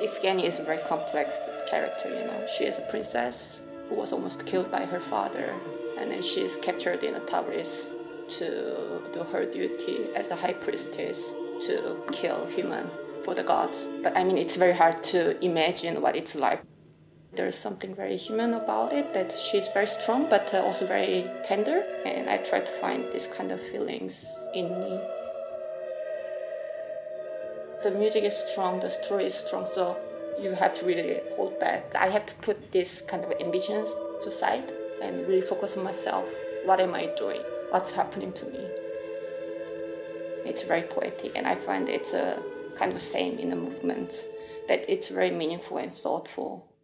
Iphigenie is a very complex character, you know. She is a princess who was almost killed by her father, and then she is captured in a Tauris to do her duty as a high priestess to kill human for the gods. But I mean, it's very hard to imagine what it's like. There's something very human about it, that she's very strong but also very tender, and I try to find this kind of feelings in me. The music is strong, the story is strong, so you have to really hold back. I have to put this kind of ambitions to side and really focus on myself. What am I doing? What's happening to me? It's very poetic, and I find it's a kind of same in the movement, that it's very meaningful and thoughtful.